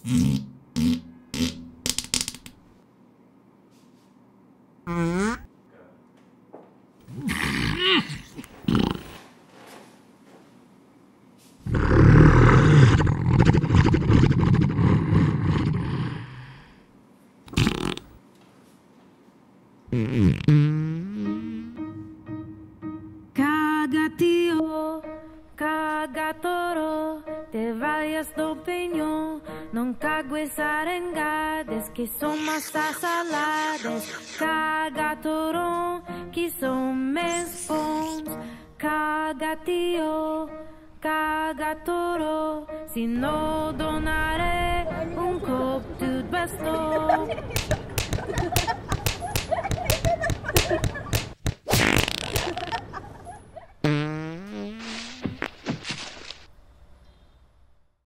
Caga Tió, caga toro, te vayas do peñón. Non cago esas arengadas que son más saladas. Caga toro, que son mes bons. Caga Tió, caga toro, si no donaré un cop tu bastó.